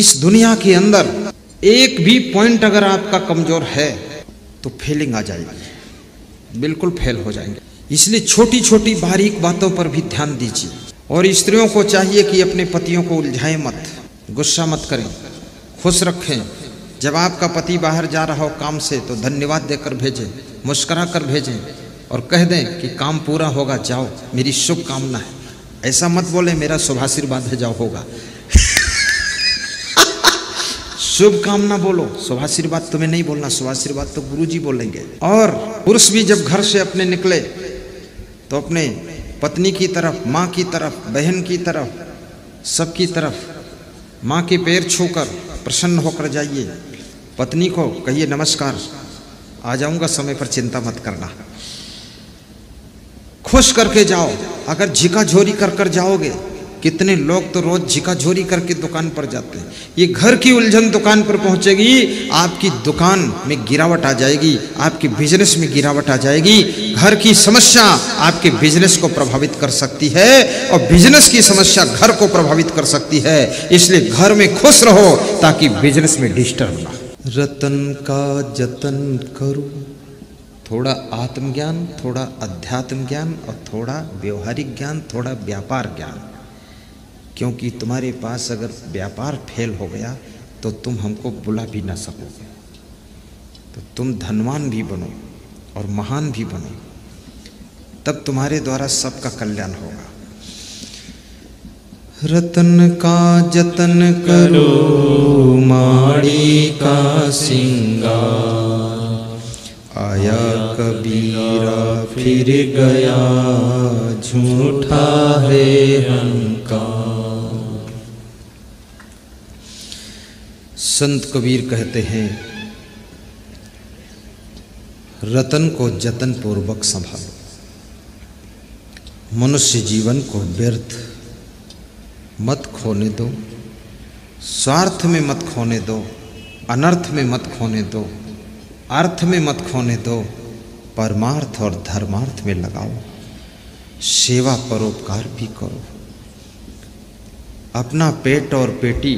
इस दुनिया के अंदर एक भी पॉइंट अगर आपका कमजोर है तो फेलिंग आ जाएगी, बिल्कुल फेल हो जाएंगे। इसलिए छोटी छोटी बारीक बातों पर भी ध्यान दीजिए। और स्त्रियों को चाहिए कि अपने पतियों को उलझाएं मत, गुस्सा मत करें, खुश रखें। जब आपका पति बाहर जा रहा हो काम से तो धन्यवाद देकर भेजें, मुस्करा कर भेजें और कह दें कि काम पूरा होगा, जाओ, मेरी शुभकामना है। ऐसा मत बोले मेरा शुभाशीर्वाद है, जाओ होगा। शुभकामना बोलो, शुभाशीर्वाद तुम्हें नहीं बोलना, शुभाशीर्वाद तो गुरुजी बोलेंगे। और पुरुष भी जब घर से अपने निकले तो अपने पत्नी की तरफ, माँ की तरफ, बहन की तरफ, सबकी तरफ माँ के पैर छूकर प्रसन्न होकर जाइए। पत्नी को कहिए नमस्कार, आ जाऊंगा समय पर, चिंता मत करना। खुश करके जाओ। अगर झिकाझोरी कर जाओगे, कितने लोग तो रोज झिकाझोरी करके दुकान पर जाते हैं। ये घर की उलझन दुकान पर पहुंचेगी, आपकी दुकान में गिरावट आ जाएगी, आपके बिजनेस में गिरावट आ जाएगी। घर की समस्या आपके बिजनेस को प्रभावित कर सकती है और बिजनेस की समस्या घर को प्रभावित कर सकती है। इसलिए घर में खुश रहो ताकि बिजनेस में डिस्टर्ब ना। रतन का जतन करो, थोड़ा आत्मज्ञान, थोड़ा अध्यात्म ज्ञान और थोड़ा व्यवहारिक ज्ञान, थोड़ा व्यापार ज्ञान। क्योंकि तुम्हारे पास अगर व्यापार फेल हो गया तो तुम हमको बुला भी ना सकोगे, तो तुम धनवान भी बनो और महान भी बनो, तब तुम्हारे द्वारा सबका कल्याण होगा। रतन का जतन करो, माड़ी का सिंगार, आया कबीरा फिर गया, झूठा है अहंकार। संत कबीर कहते हैं, रतन को जतन पूर्वक संभालो, मनुष्य जीवन को व्यर्थ मत खोने दो, स्वार्थ में मत खोने दो, अनर्थ में मत खोने दो, अर्थ में मत खोने दो, परमार्थ और धर्मार्थ में लगाओ, सेवा परोपकार भी करो। अपना पेट और बेटी,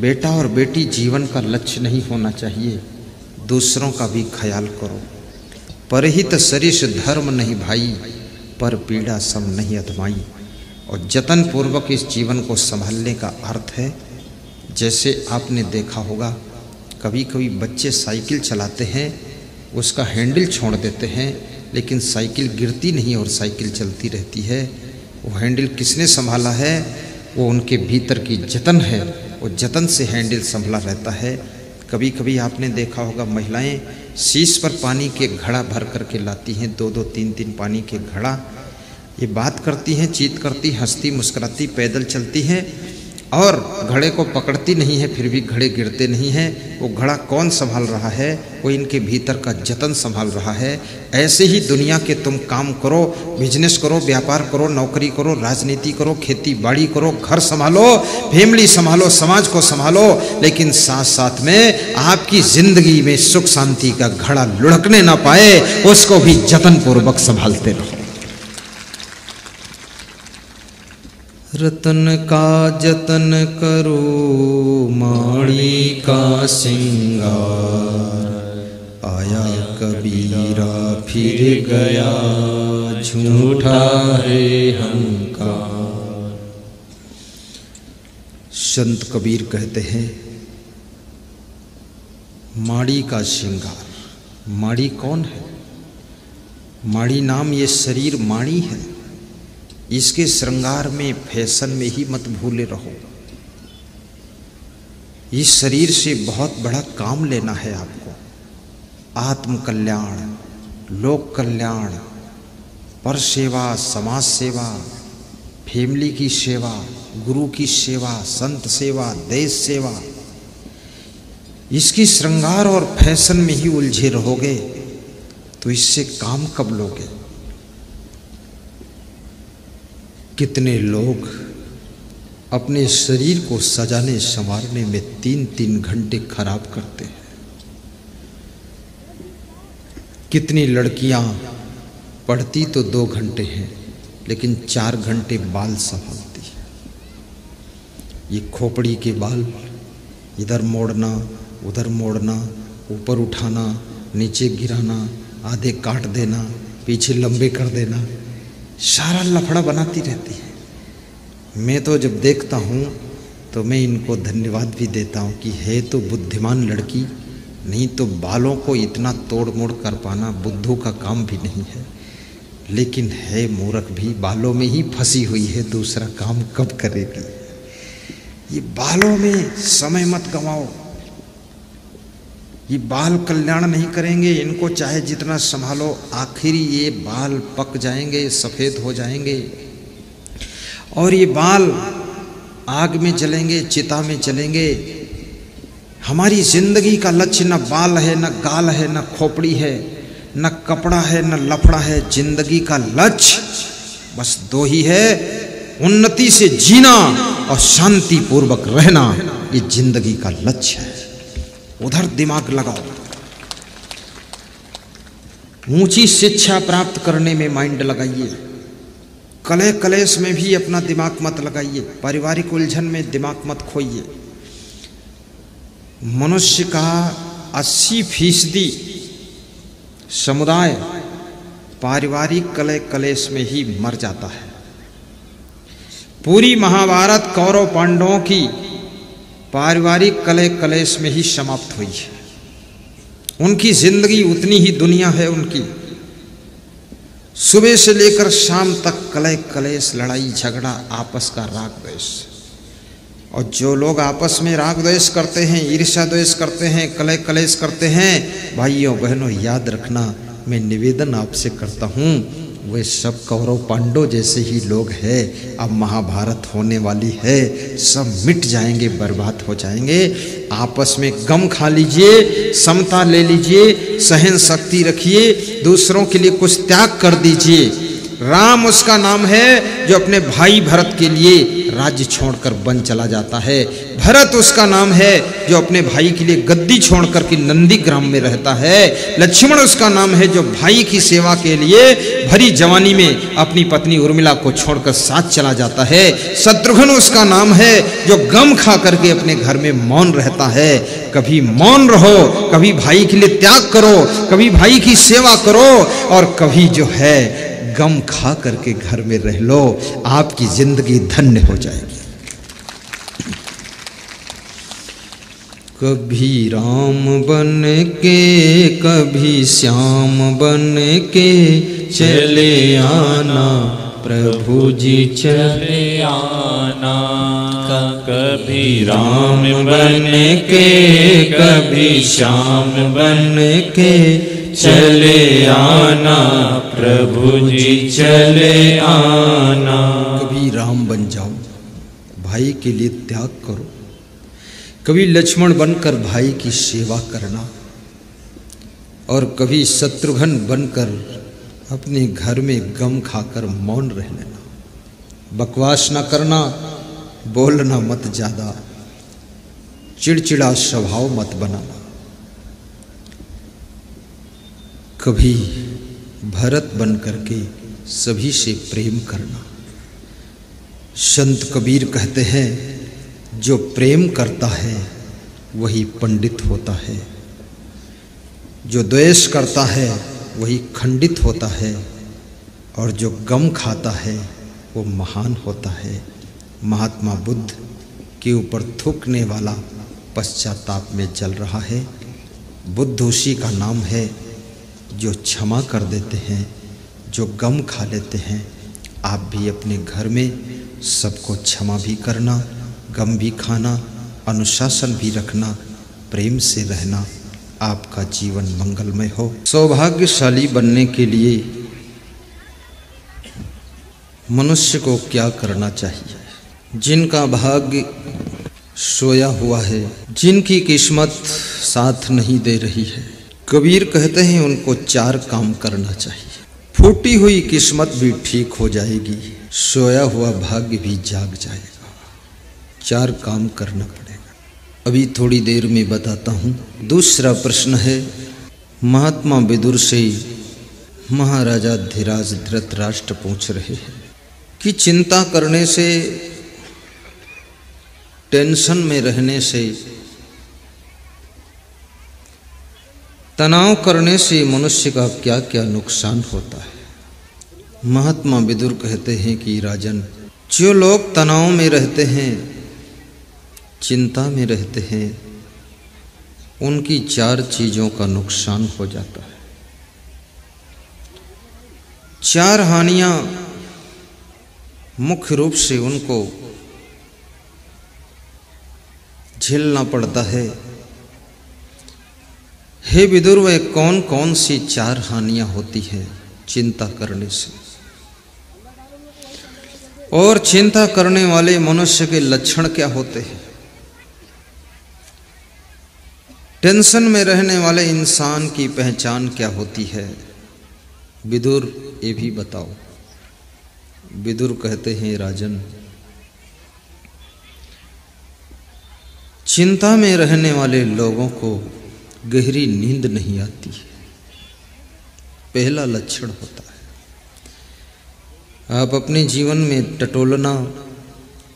बेटा और बेटी जीवन का लक्ष्य नहीं होना चाहिए, दूसरों का भी ख्याल करो। परहित सरिष धर्म नहीं भाई, पर पीड़ा सम नहीं अधमाई। और जतन पूर्वक इस जीवन को संभालने का अर्थ है, जैसे आपने देखा होगा कभी कभी बच्चे साइकिल चलाते हैं, उसका हैंडल छोड़ देते हैं, लेकिन साइकिल गिरती नहीं और साइकिल चलती रहती है। वो हैंडल किसने संभाला है? वो उनके भीतर की जतन है, और जतन से हैंडल संभला रहता है। कभी कभी आपने देखा होगा महिलाएं शीश पर पानी के घड़ा भर करके लाती हैं, दो दो तीन तीन पानी के घड़ा। ये बात करती हैं, चीत करती, हंसती मुस्कुराती, पैदल चलती हैं और घड़े को पकड़ती नहीं है, फिर भी घड़े गिरते नहीं हैं। वो घड़ा कौन संभाल रहा है? वो इनके भीतर का जतन संभाल रहा है। ऐसे ही दुनिया के तुम काम करो, बिजनेस करो, व्यापार करो, नौकरी करो, राजनीति करो, खेती बाड़ी करो, घर संभालो, फैमिली संभालो, समाज को संभालो, लेकिन साथ साथ में आपकी जिंदगी में सुख शांति का घड़ा लुढ़कने ना पाए, उसको भी जतन पूर्वक संभालते रहो। रतन का जतन करो, माड़ी का सिंगार, आया कबीरा फिर गया, झूठा है अहंकार। संत कबीर कहते हैं, माड़ी का सिंगार। माड़ी कौन है? माड़ी नाम ये शरीर माणी है, इसके श्रृंगार में, फैशन में ही मत भूले रहो। इस शरीर से बहुत बड़ा काम लेना है आपको, आत्म कल्याण, लोक कल्याण, पर सेवा, समाज सेवा, फैमिली की सेवा, गुरु की सेवा, संत सेवा, देश सेवा। इसकी श्रृंगार और फैशन में ही उलझे रहोगे तो इससे काम कब लोगे? कितने लोग अपने शरीर को सजाने संवारने में 3-3 घंटे खराब करते हैं। कितनी लड़कियां पढ़ती तो 2 घंटे हैं, लेकिन 4 घंटे बाल संभालती है। ये खोपड़ी के बाल इधर मोड़ना, उधर मोड़ना, ऊपर उठाना, नीचे गिराना, आधे काट देना, पीछे लंबे कर देना, सारा लफड़ा बनाती रहती है। मैं तो जब देखता हूँ तो मैं इनको धन्यवाद भी देता हूँ कि है तो बुद्धिमान लड़की, नहीं तो बालों को इतना तोड़ मोड़ कर पाना बुद्धू का काम भी नहीं है। लेकिन है मूर्ख भी, बालों में ही फंसी हुई है, दूसरा काम कब करेगी। ये बालों में समय मत गंवाओ, ये बाल कल्याण नहीं करेंगे। इनको चाहे जितना संभालो, आखिरी ये बाल पक जाएंगे, सफ़ेद हो जाएंगे, और ये बाल आग में जलेंगे, चिता में जलेंगे। हमारी जिंदगी का लक्ष्य न बाल है, न गाल है, न खोपड़ी है, न कपड़ा है, न लफड़ा है। जिंदगी का लक्ष्य बस दो ही है, उन्नति से जीना और शांति पूर्वक रहना, ये जिंदगी का लक्ष्य है। उधर दिमाग लगाओ, ऊंची शिक्षा प्राप्त करने में माइंड लगाइए। कलह कलेश में भी अपना दिमाग मत लगाइए, पारिवारिक उलझन में दिमाग मत खोइए। मनुष्य का 80% समुदाय पारिवारिक कलह कलेश में ही मर जाता है। पूरी महाभारत कौरव पांडवों की पारिवारिक कलह कलेश में ही समाप्त हुई है। उनकी जिंदगी उतनी ही दुनिया है उनकी, सुबह से लेकर शाम तक कलह कलेश, लड़ाई झगड़ा, आपस का राग द्वेष। और जो लोग आपस में राग द्वेष करते हैं, ईर्ष्या द्वेष करते हैं, कलह कलेश करते हैं, भाइयों बहनों याद रखना, मैं निवेदन आपसे करता हूँ, वे सब कौरव पांडव जैसे ही लोग हैं। अब महाभारत होने वाली है, सब मिट जाएंगे, बर्बाद हो जाएंगे। आपस में गम खा लीजिए, समता ले लीजिए, सहन शक्ति रखिए, दूसरों के लिए कुछ त्याग कर दीजिए। राम उसका नाम है जो अपने भाई भरत के लिए राज्य छोड़कर वन चला जाता है। भरत उसका नाम है जो अपने भाई के लिए गद्दी छोड़कर के नंदी ग्राम में रहता है। लक्ष्मण उसका नाम है जो भाई की सेवा के लिए भरी जवानी में अपनी पत्नी उर्मिला को छोड़कर साथ चला जाता है। शत्रुघ्न उसका नाम है जो गम खा करके अपने घर में मौन रहता है। कभी मौन रहो, कभी भाई के लिए त्याग करो, कभी भाई की सेवा करो, और कभी जो है गम खा करके घर में रह लो, आपकी जिंदगी धन्य हो जाएगी। कभी राम बन के कभी श्याम बन के चले आना, प्रभु जी चले आना। कभी राम बन के कभी श्याम बन के चले आना, प्रभु जी चले आना। कभी राम बन जाओ, भाई के लिए त्याग करो, कभी लक्ष्मण बनकर भाई की सेवा करना, और कभी शत्रुघ्न बनकर अपने घर में गम खाकर मौन रह लेना। बकवास ना करना, बोलना मत ज़्यादा, चिड़चिड़ा स्वभाव मत बनाना। कभी भरत बन करके सभी से प्रेम करना। संत कबीर कहते हैं, जो प्रेम करता है वही पंडित होता है, जो द्वेष करता है वही खंडित होता है, और जो गम खाता है वो महान होता है। महात्मा बुद्ध के ऊपर थूकने वाला पश्चाताप में जल रहा है। बुद्ध उसी का नाम है जो क्षमा कर देते हैं, जो गम खा लेते हैं। आप भी अपने घर में सबको क्षमा भी करना, गम भी खाना, अनुशासन भी रखना, प्रेम से रहना। आपका जीवन मंगलमय हो। सौभाग्यशाली बनने के लिए मनुष्य को क्या करना चाहिए? जिनका भाग्य सोया हुआ है, जिनकी किस्मत साथ नहीं दे रही है, कबीर कहते हैं उनको 4 काम करना चाहिए। फूटी हुई किस्मत भी ठीक हो जाएगी, सोया हुआ भाग्य भी जाग जाएगा। 4 काम करना पड़ेगा, अभी थोड़ी देर में बताता हूँ। दूसरा प्रश्न है, महात्मा विदुर से महाराजा धीराज धृतराष्ट्र पूछ रहे हैं कि चिंता करने से, टेंशन में रहने से तनाव करने से मनुष्य का क्या क्या नुकसान होता है। महात्मा विदुर कहते हैं कि राजन, जो लोग तनाव में रहते हैं, चिंता में रहते हैं, उनकी चार चीज़ों का नुकसान हो जाता है। चार हानियाँ मुख्य रूप से उनको झेलना पड़ता है। हे विदुर, वे कौन कौन सी चार हानियाँ होती हैं चिंता करने से? और चिंता करने वाले मनुष्य के लक्षण क्या होते हैं? टेंशन में रहने वाले इंसान की पहचान क्या होती है? विदुर ये भी बताओ। विदुर कहते हैं, राजन, चिंता में रहने वाले लोगों को गहरी नींद नहीं आती है। पहला लक्षण होता है। आप अपने जीवन में टटोलना,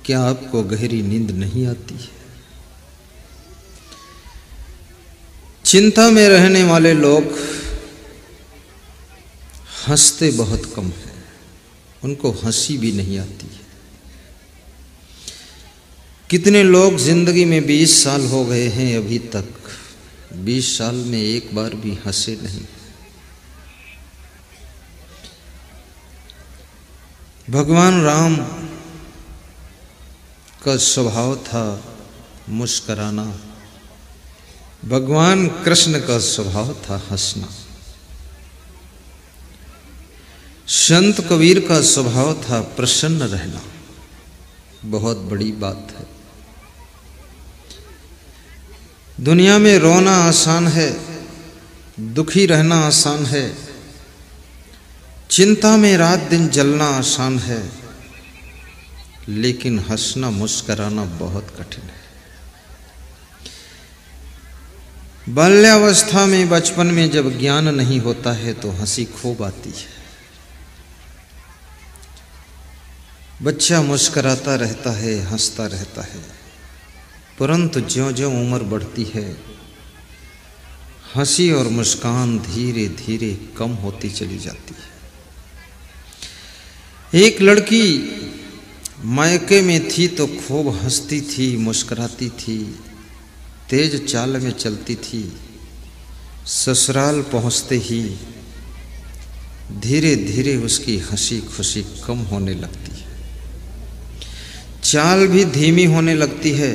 क्या आपको गहरी नींद नहीं आती है? चिंता में रहने वाले लोग हंसते बहुत कम हैं, उनको हंसी भी नहीं आती है। कितने लोग जिंदगी में 20 साल हो गए हैं, अभी तक 20 साल में एक बार भी हंसे नहीं। भगवान राम का स्वभाव था मुस्कराना, भगवान कृष्ण का स्वभाव था हंसना, संत कबीर का स्वभाव था प्रसन्न रहना। बहुत बड़ी बात है। दुनिया में रोना आसान है, दुखी रहना आसान है, चिंता में रात दिन जलना आसान है, लेकिन हंसना मुस्कराना बहुत कठिन है। बाल्यावस्था में, बचपन में जब ज्ञान नहीं होता है तो हंसी खूब आती है, बच्चा मुस्कराता रहता है, हंसता रहता है, परंतु ज्यों ज्यों उम्र बढ़ती है, हंसी और मुस्कान धीरे धीरे कम होती चली जाती है। एक लड़की मायके में थी तो खूब हंसती थी, मुस्कराती थी, तेज चाल में चलती थी। ससुराल पहुंचते ही धीरे धीरे उसकी हंसी खुशी कम होने लगती है, चाल भी धीमी होने लगती है,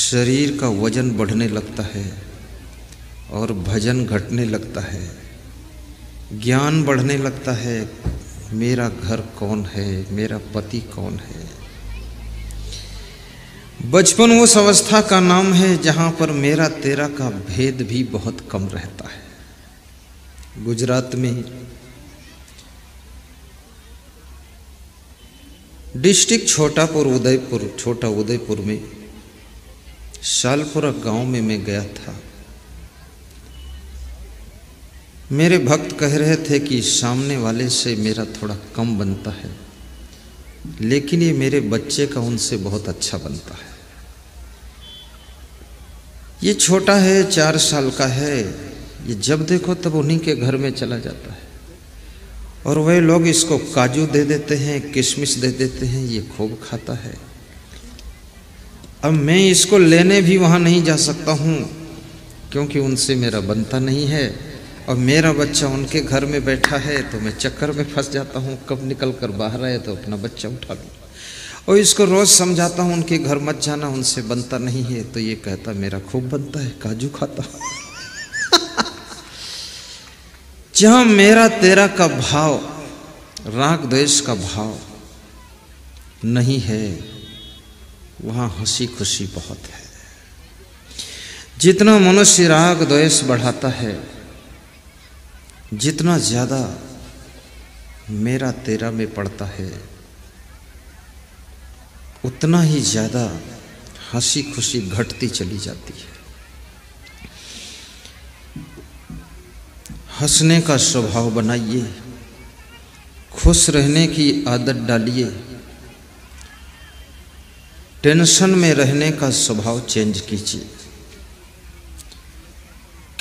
शरीर का वजन बढ़ने लगता है और भजन घटने लगता है, ज्ञान बढ़ने लगता है। मेरा घर कौन है, मेरा पति कौन है। बचपन उस अवस्था का नाम है जहाँ पर मेरा तेरा का भेद भी बहुत कम रहता है। गुजरात में डिस्ट्रिक्ट छोटा उदयपुर में सालपुरा गांव में मैं गया था। मेरे भक्त कह रहे थे कि सामने वाले से मेरा थोड़ा कम बनता है, लेकिन ये मेरे बच्चे का उनसे बहुत अच्छा बनता है। ये छोटा है, 4 साल का है, ये जब देखो तब उन्हीं के घर में चला जाता है और वह लोग इसको काजू दे देते हैं, किशमिश दे देते हैं, ये खूब खाता है। अब मैं इसको लेने भी वहाँ नहीं जा सकता हूँ क्योंकि उनसे मेरा बनता नहीं है और मेरा बच्चा उनके घर में बैठा है, तो मैं चक्कर में फंस जाता हूँ। कब निकल कर बाहर आया तो अपना बच्चा उठा लूँ और इसको रोज़ समझाता हूँ उनके घर मत जाना, उनसे बनता नहीं है। तो ये कहता मेरा खूब बनता है, काजू खाता। जहाँ मेरा तेरा का भाव, राग द्वेष का भाव नहीं है, वहाँ हंसी खुशी बहुत है। जितना मनुष्य राग द्वेष बढ़ाता है, जितना ज़्यादा मेरा तेरा में पड़ता है, उतना ही ज़्यादा हंसी खुशी घटती चली जाती है। हंसने का स्वभाव बनाइए, खुश रहने की आदत डालिए, टेंशन में रहने का स्वभाव चेंज कीजिए।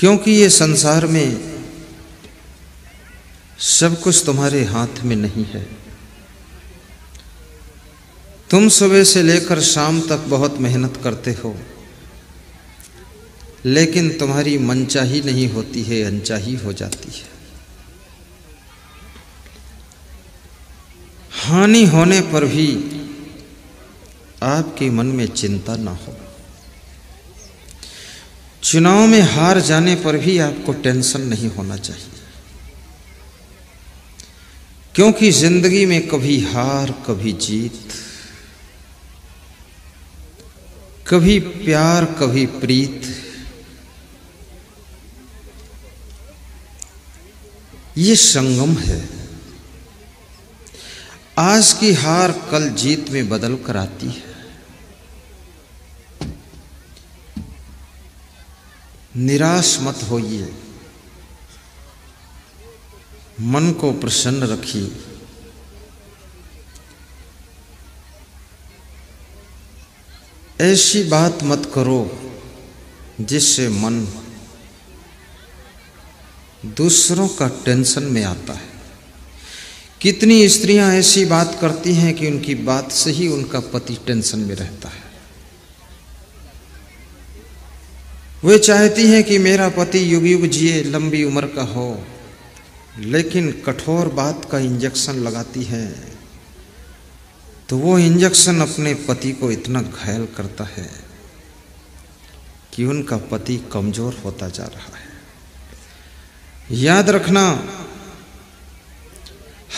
क्योंकि ये संसार में सब कुछ तुम्हारे हाथ में नहीं है। तुम सुबह से लेकर शाम तक बहुत मेहनत करते हो, लेकिन तुम्हारी मनचाही नहीं होती है, अनचाही हो जाती है। हानि होने पर भी आपके मन में चिंता ना हो। चुनाव में हार जाने पर भी आपको टेंशन नहीं होना चाहिए, क्योंकि जिंदगी में कभी हार, कभी जीत, कभी प्यार, कभी प्रीत, ये संगम है। आज की हार कल जीत में बदल कर आती है। निराश मत होइए, मन को प्रसन्न रखिए। ऐसी बात मत करो जिससे मन दूसरों का टेंशन में आता है। कितनी स्त्रियां ऐसी बात करती हैं कि उनकी बात से ही उनका पति टेंशन में रहता है। वे चाहती हैं कि मेरा पति युग युग जिए, लंबी उम्र का हो, लेकिन कठोर बात का इंजेक्शन लगाती हैं तो वो इंजेक्शन अपने पति को इतना घायल करता है कि उनका पति कमजोर होता जा रहा है। याद रखना,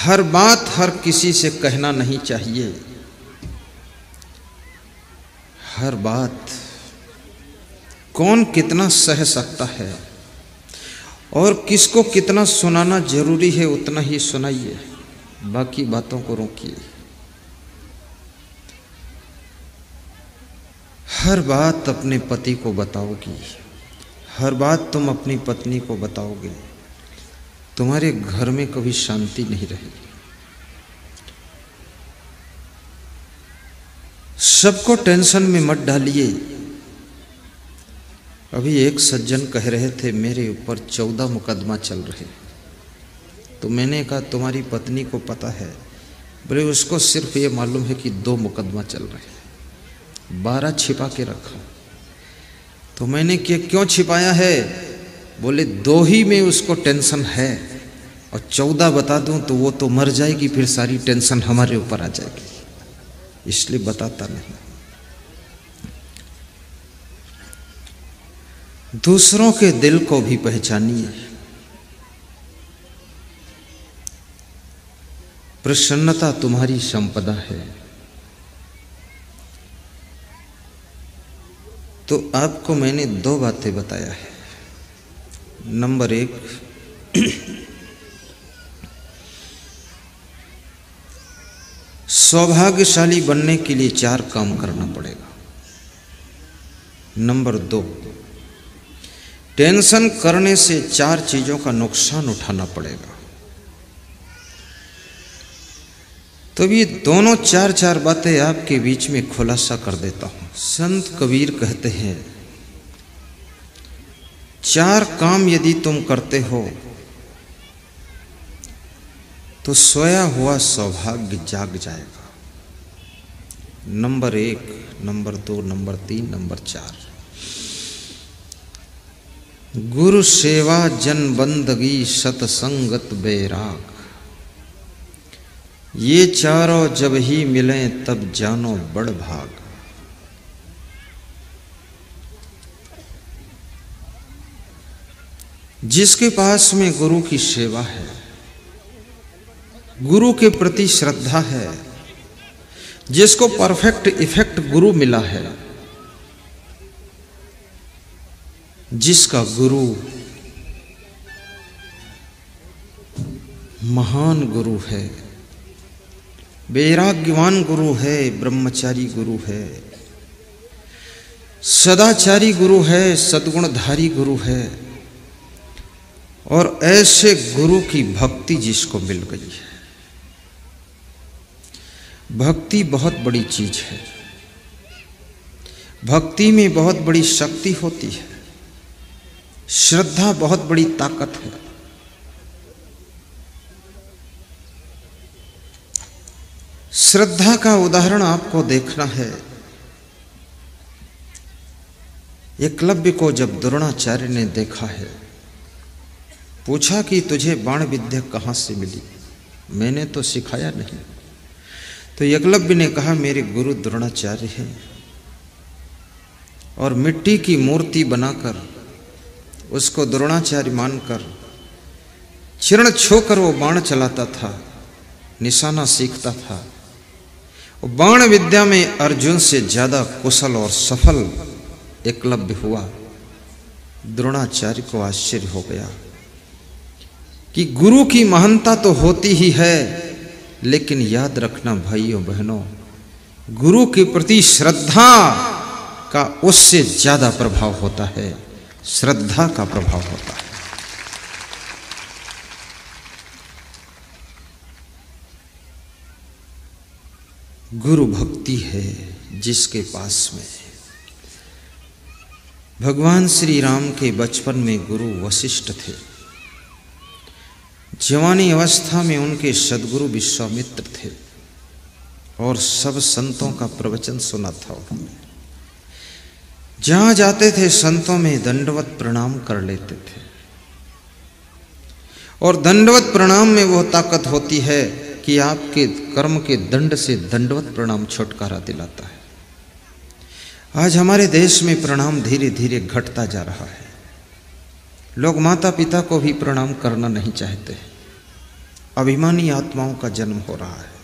हर बात हर किसी से कहना नहीं चाहिए। हर बात कौन कितना सह सकता है और किसको कितना सुनाना जरूरी है उतना ही सुनाइए, बाकी बातों को रोकिए। हर बात अपने पति को बताओगी, हर बात तुम अपनी पत्नी को बताओगे, तुम्हारे घर में कभी शांति नहीं रहेगी। सबको टेंशन में मत डालिए। अभी एक सज्जन कह रहे थे मेरे ऊपर 14 मुकदमा चल रहे, तो मैंने कहा तुम्हारी पत्नी को पता है? बोले उसको सिर्फ ये मालूम है कि 2 मुकदमा चल रहे, 12 छिपा के रखा। तो मैंने क्यों छिपाया है? बोले 2 ही में उसको टेंशन है, और 14 बता दूं तो वो तो मर जाएगी, फिर सारी टेंशन हमारे ऊपर आ जाएगी, इसलिए बताता नहीं। दूसरों के दिल को भी पहचानिए। प्रसन्नता तुम्हारी संपदा है, तो आपको मैंने 2 बातें बताया है। नंबर 1, सौभाग्यशाली बनने के लिए 4 काम करना पड़ेगा। नंबर 2, टेंशन करने से 4 चीजों का नुकसान उठाना पड़ेगा। तो ये दोनों 4-4 बातें आपके बीच में खुलासा कर देता हूं। संत कबीर कहते हैं 4 काम यदि तुम करते हो तो सोया हुआ सौभाग्य जाग जाएगा। नंबर 1, नंबर 2, नंबर 3, नंबर 4, गुरु सेवा, जन बंदगी, सतसंगत, बैराग, ये चारों जब ही मिलें तब जानो बड़ भाग। जिसके पास में गुरु की सेवा है, गुरु के प्रति श्रद्धा है, जिसको परफेक्ट इफेक्ट गुरु मिला है, जिसका गुरु महान गुरु है, वैराग्यवान गुरु है, ब्रह्मचारी गुरु है, सदाचारी गुरु है, सद्गुणधारी गुरु है, और ऐसे गुरु की भक्ति जिसको मिल गई है। भक्ति बहुत बड़ी चीज है, भक्ति में बहुत बड़ी शक्ति होती है, श्रद्धा बहुत बड़ी ताकत है। श्रद्धा का उदाहरण आपको देखना है। एकलव्य को जब द्रोणाचार्य ने देखा है, पूछा कि तुझे बाण विद्या कहाँ से मिली, मैंने तो सिखाया नहीं। तो एकलव्य ने कहा मेरे गुरु द्रोणाचार्य हैं और मिट्टी की मूर्ति बनाकर उसको द्रोणाचार्य मानकर चिरण छोकर वो बाण चलाता था, निशाना सीखता था। वो बाण विद्या में अर्जुन से ज़्यादा कुशल और सफल एकलव्य हुआ। द्रोणाचार्य को आश्चर्य हो गया कि गुरु की महानता तो होती ही है, लेकिन याद रखना भाइयों बहनों, गुरु के प्रति श्रद्धा का उससे ज़्यादा प्रभाव होता है, श्रद्धा का प्रभाव होता है। गुरु भक्ति है जिसके पास में। भगवान श्री राम के बचपन में गुरु वशिष्ठ थे, जवानी अवस्था में उनके सद्गुरु विश्वामित्र थे और सब संतों का प्रवचन सुना था उन्होंने। जहाँ जाते थे संतों में दंडवत प्रणाम कर लेते थे, और दंडवत प्रणाम में वह ताकत होती है कि आपके कर्म के दंड से दंडवत प्रणाम छुटकारा दिलाता है। आज हमारे देश में प्रणाम धीरे धीरे घटता जा रहा है। लोग माता पिता को भी प्रणाम करना नहीं चाहते, अभिमानी आत्माओं का जन्म हो रहा है।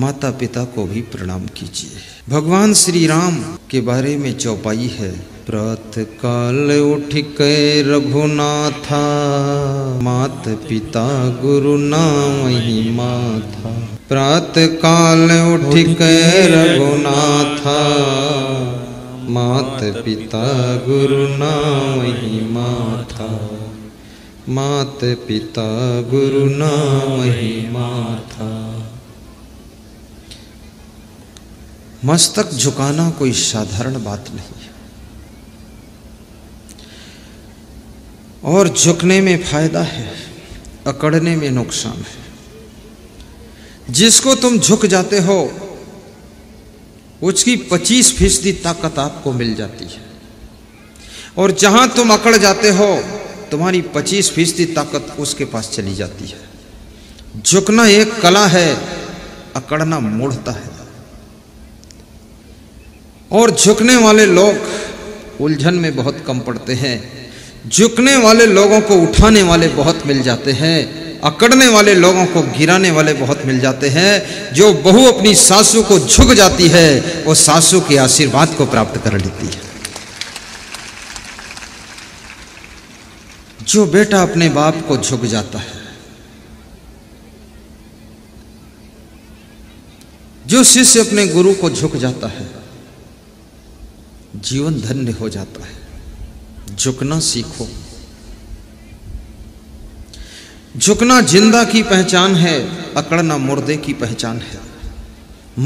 माता पिता को भी प्रणाम कीजिए। भगवान श्री राम के बारे में चौपाई है, प्रात काल उठ के रघुनाथा, मात पिता गुरु नाम ही माथा। प्रात काल उठ के रघुनाथा, मात पिता गुरु नाम ही माथा। मात पिता गुरु नाम ही माथा। मस्तक झुकाना कोई साधारण बात नहीं है, और झुकने में फायदा है, अकड़ने में नुकसान है। जिसको तुम झुक जाते हो उसकी 25% ताकत आपको मिल जाती है, और जहां तुम अकड़ जाते हो तुम्हारी 25% ताकत उसके पास चली जाती है। झुकना एक कला है, अकड़ना मूढ़ता है, और झुकने वाले लोग उलझन में बहुत कम पड़ते हैं। झुकने वाले लोगों को उठाने वाले बहुत मिल जाते हैं, अकड़ने वाले लोगों को गिराने वाले बहुत मिल जाते हैं। जो बहू अपनी सासू को झुक जाती है वो सासू के आशीर्वाद को प्राप्त कर लेती है। जो बेटा अपने बाप को झुक जाता है, जो शिष्य अपने गुरु को झुक जाता है, जीवन धन्य हो जाता है। झुकना सीखो, झुकना जिंदा की पहचान है, अकड़ना मुर्दे की पहचान है।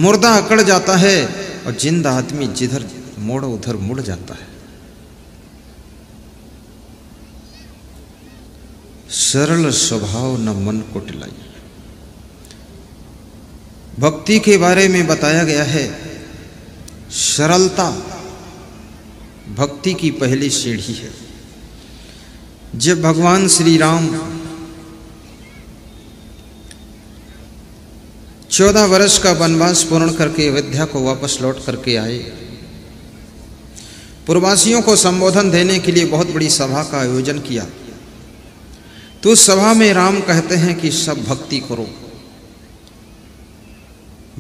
मुर्दा अकड़ जाता है और जिंदा आदमी जिधर मोड़ उधर मुड़ जाता है। सरल स्वभाव न मन को टिलाइए। भक्ति के बारे में बताया गया है, सरलता भक्ति की पहली सीढ़ी है। जब भगवान श्री राम 14 वर्ष का वनवास पूर्ण करके अयोध्या को वापस लौट करके आए, पूर्ववासियों को संबोधन देने के लिए बहुत बड़ी सभा का आयोजन किया। तो उस सभा में राम कहते हैं कि सब भक्ति करो,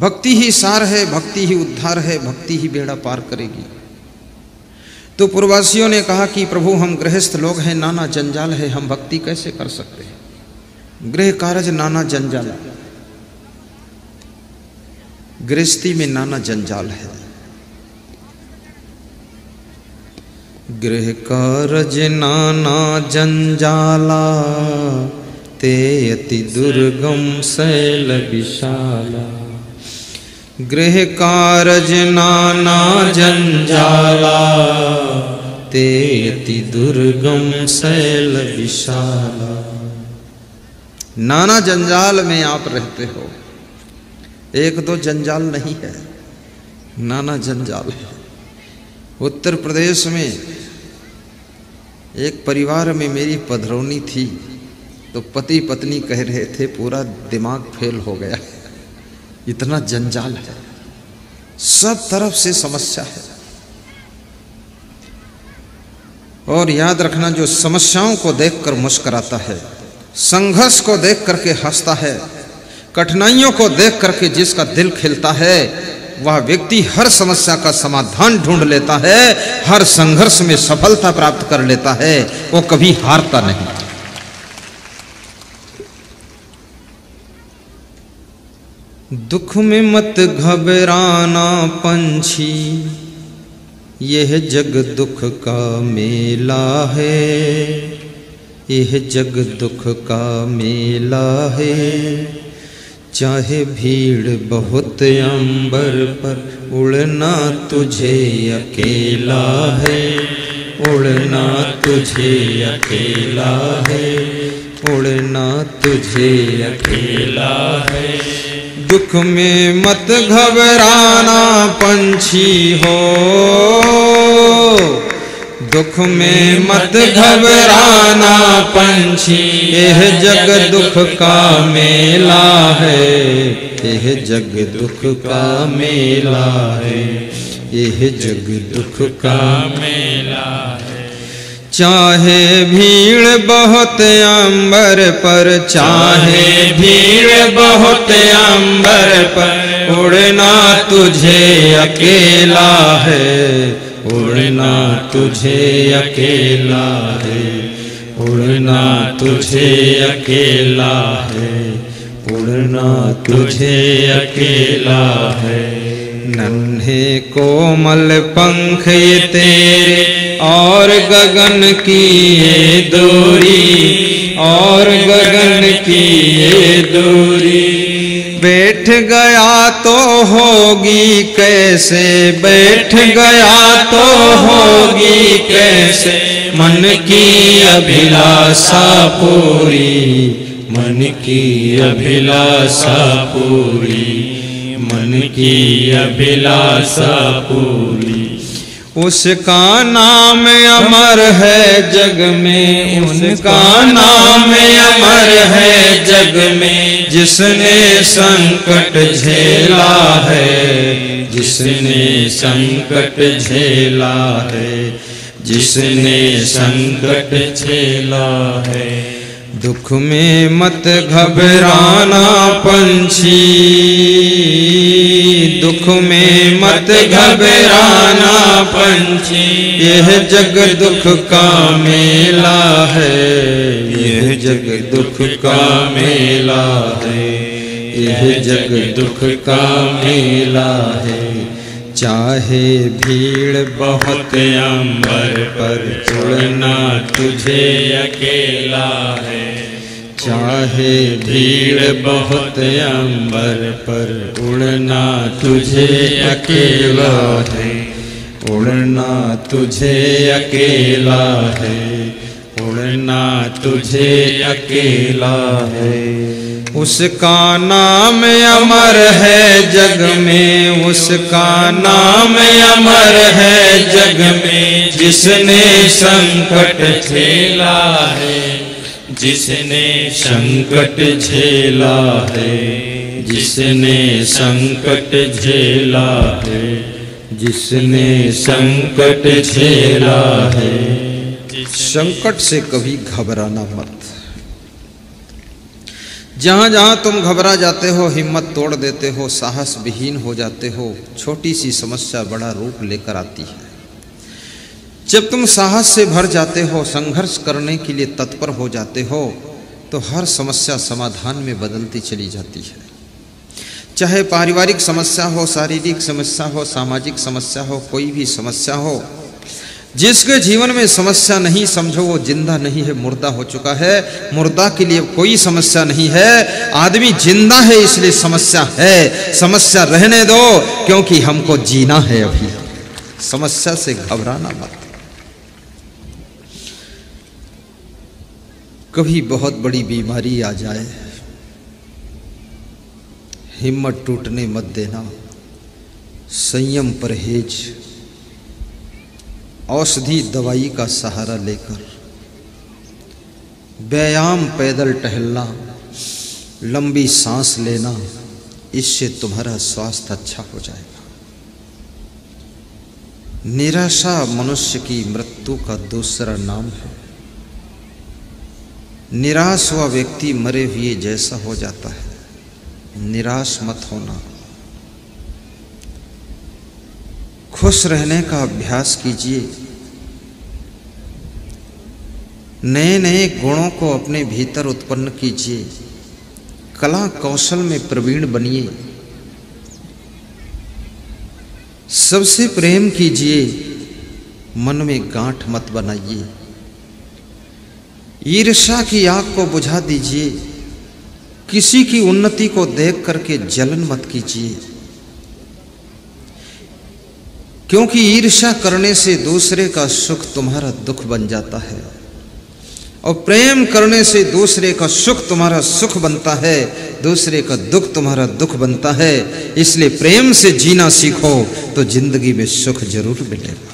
भक्ति ही सार है, भक्ति ही उद्धार है, भक्ति ही बेड़ा पार करेगी। तो पूर्ववासियों ने कहा कि प्रभु हम गृहस्थ लोग हैं, नाना जंजाल है, हम भक्ति कैसे कर सकते हैं। गृह कार्य नाना जंजाल, गृहस्थी में नाना जंजाल है। गृह कार्य नाना जंजाला, ते अति दुर्गम शैल विशाला। गृह कार्य नाना जंजाला, ते अति दुर्गम शैल विशाला। नाना जंजाल में आप रहते हो, एक दो जंजाल नहीं है, नाना जंजाल है। उत्तर प्रदेश में एक परिवार में मेरी पधरौनी थी, तो पति पत्नी कह रहे थे, पूरा दिमाग फेल हो गया, इतना जंजाल है, सब तरफ से समस्या है। और याद रखना, जो समस्याओं को देखकर मुस्कुराता है, संघर्ष को देख करके हंसता है, कठिनाइयों को देख करके जिसका दिल खिलता है, वह व्यक्ति हर समस्या का समाधान ढूंढ लेता है, हर संघर्ष में सफलता प्राप्त कर लेता है, वो कभी हारता नहीं। दुख में मत घबराना पंछी, यह जग दुख का मेला है, यह जग दुख का मेला है। चाहे भीड़ बहुत अंबर पर, उड़ना तुझे अकेला है, उड़ना तुझे अकेला है, उड़ना तुझे अकेला है। दुख में मत घबराना पंछी हो, दुख में मत घबराना पंछी, यह जग दुख का मेला है, यह जग दुख का मेला है, यह जग दुख का मेला है। चाहे भीड़ बहुत अंबर पर, चाहे भीड़ बहुत अंबर पर, उड़ना तुझे अकेला है, उड़ना तुझे अकेला है, उड़ना तुझे अकेला है, उड़ना तुझे अकेला है। नन्हे कोमल पंख ये तेरे और गगन की ये दूरी, और गगन की ये दूरी। बैठ गया तो होगी कैसे, बैठ गया तो होगी कैसे, मन की अभिलाषा पूरी, मन की अभिलाषा पूरी, मन की अभिलाषा पूरी। उसका नाम अमर है जग में, उसका नाम अमर है जग में, जिसने संकट झेला है, जिसने संकट झेला है, जिसने संकट झेला है। दुख में मत घबराना पंछी, दुख में मत घबराना पंछी, यह जग दुख का मेला है, यह जग दुख का मेला है, यह जग दुख का मेला है। चाहे भीड़ बहुत अंबर पर, उड़ना तुझे अकेला है, चाहे भीड़ बहुत अंबर पर, उड़ना तुझे अकेला है, उड़ना तुझे अकेला है, उड़ना तुझे अकेला है। उसका नाम अमर है जग में, उसका नाम अमर है जग में, जिसने संकट झेला है, जिसने संकट झेला है, जिसने संकट झेला है, जिसने संकट झेला है। संकट से कभी घबराना मत। जहाँ जहाँ तुम घबरा जाते हो, हिम्मत तोड़ देते हो, साहस विहीन हो जाते हो, छोटी सी समस्या बड़ा रूप लेकर आती है। जब तुम साहस से भर जाते हो, संघर्ष करने के लिए तत्पर हो जाते हो, तो हर समस्या समाधान में बदलती चली जाती है। चाहे पारिवारिक समस्या हो, शारीरिक समस्या हो, सामाजिक समस्या हो, कोई भी समस्या हो, जिसके जीवन में समस्या नहीं, समझो वो जिंदा नहीं है, मुर्दा हो चुका है। मुर्दा के लिए कोई समस्या नहीं है, आदमी जिंदा है इसलिए समस्या है। समस्या रहने दो, क्योंकि हमको जीना है अभी। समस्या से घबराना मत। कभी बहुत बड़ी बीमारी आ जाए, हिम्मत टूटने मत देना। संयम, परहेज, औषधि दवाई का सहारा लेकर, व्यायाम, पैदल टहलना, लंबी सांस लेना, इससे तुम्हारा स्वास्थ्य अच्छा हो जाएगा। निराशा मनुष्य की मृत्यु का दूसरा नाम है। निराश हुआ व्यक्ति मरे हुए जैसा हो जाता है। निराश मत होना। खुश रहने का अभ्यास कीजिए। नए नए गुणों को अपने भीतर उत्पन्न कीजिए। कला कौशल में प्रवीण बनिए। सबसे प्रेम कीजिए। मन में गांठ मत बनाइए। ईर्ष्या की आग को बुझा दीजिए। किसी की उन्नति को देख करके जलन मत कीजिए, क्योंकि ईर्ष्या करने से दूसरे का सुख तुम्हारा दुख बन जाता है और प्रेम करने से दूसरे का सुख तुम्हारा सुख बनता है, दूसरे का दुख तुम्हारा दुख बनता है। इसलिए प्रेम से जीना सीखो तो जिंदगी में सुख जरूर मिलेगा।